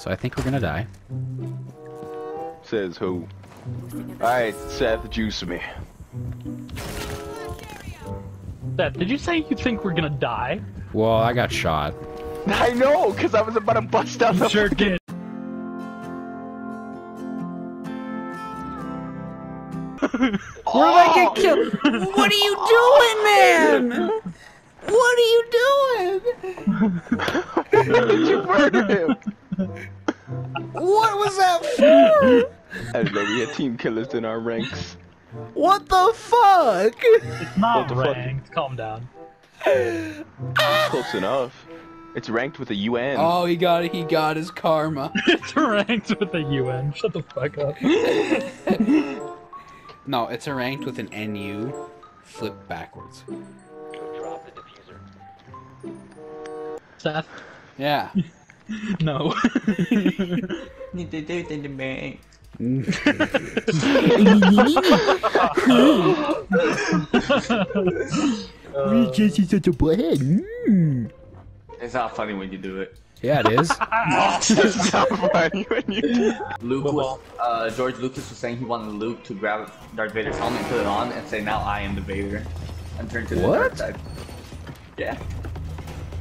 So I think we're gonna die. Says who? Alright, Seth, juice me. Seth, did you say you think we're gonna die? Well, I got shot. I know, because I was about to bust out the sure did. We're like a kid. What are you doing, man? What are you doing? Why did you murder him? What was that for? I don't know, we had team killers in our ranks. What the fuck? It's not ranked, calm down. Close enough. It's ranked with a UN. Oh, he got his karma. It's ranked with a UN. Shut the fuck up. No, it's ranked with an NU. Flip backwards. Drop the diffuser. Seth? Yeah. No. Need to do it in the bank. Jesse's such a bloodhead. It's not funny when you do it. Yeah, it is. It's not funny when you do it. George Lucas was saying he wanted Luke to grab Darth Vader's helmet, put it on, and say, now I am the Vader. And turn to the dark side. Yeah.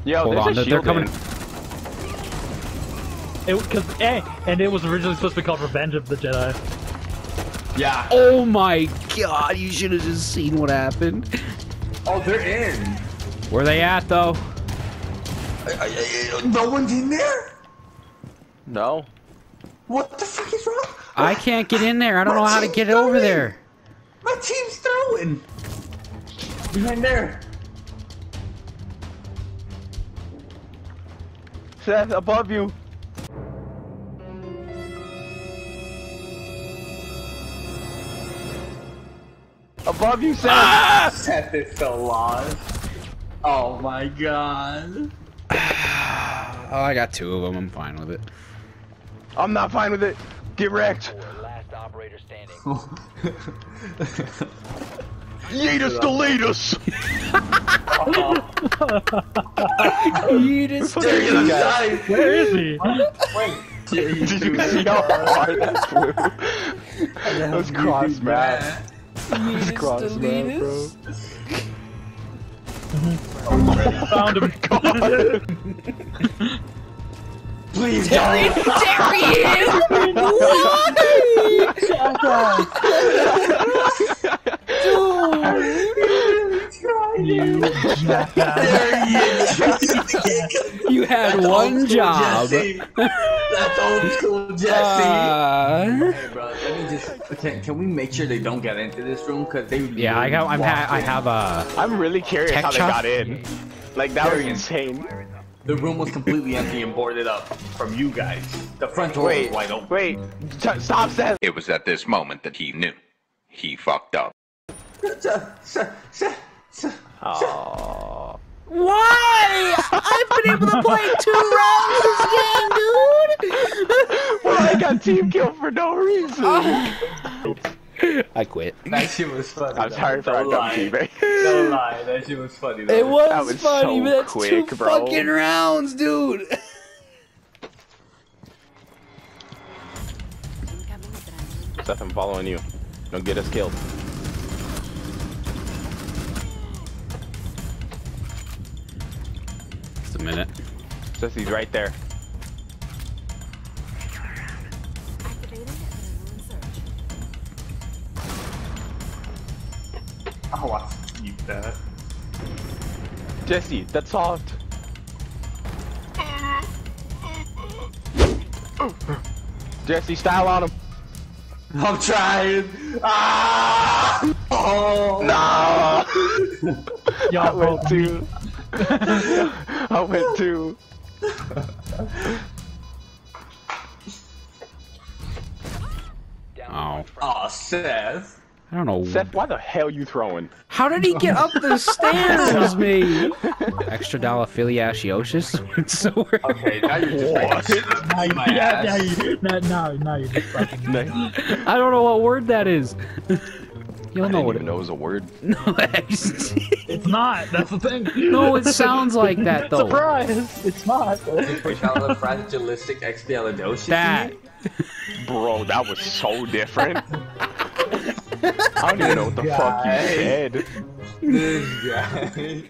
Yo, hold on, they're coming. And it was originally supposed to be called Revenge of the Jedi. Yeah. Oh my god, you should have just seen what happened. Oh, they're in. Where they at, though? No one's in there? No. What the fuck is wrong? I can't get in there. I don't know how to get over there. My team's throwing. Behind there. Seth, above you. Above you, Seth. Ah! Seth is so lost. Oh my god. Oh, I got two of them. I'm fine with it. I'm not fine with it. Get wrecked. Last operator standing. Yeetus Deletus. Yeetus Deletus. Where is he? Wait. Did you see how hard that flew? That was cross map. That was cross map, bro. Oh, found him. God. Please don't. There he is! Why? Shut up. Dude. You really tried. You had one job. Jesse. That's old school Jesse. Hey, bro. Let me just. Okay, can we make sure they don't get into this room? Cause they. Yeah, really I'm really curious how they got in. Like that was insane. The room was completely empty and boarded up from you guys. The front door was wide open. Wait, stop, Seth! It was at this moment that he knew. He fucked up. Oh. Why? I've been able to play 2 rounds this game, dude! Well, I got team killed for no reason. I quit. That shit was funny. I was hard for our dumb teammate. Don't lie, that shit was funny. Though. It was, funny, so but that's quick, bro. Fucking rounds, dude. Seth, I'm following you. Don't get us killed. Just a minute. Seth, he's right there. Oh, I need that. Jesse, that's solved. Jesse, style on him. I'm trying. Ah! Oh, no! Yo, I went two. I went two. Oh. Oh, Seth. I don't know. Seth, why the hell are you throwing? How did he get up the stairs, me? Extra dollar filiacious? It's so weird. Okay, now you're just like, now you're just fucking I don't know what word that is. You don't know what it even was a word. No, it's not. That's the thing. No, it sounds like that though. Surprise! It's not. That. Bro, that was so different. I don't even know what the fuck you said. This guy.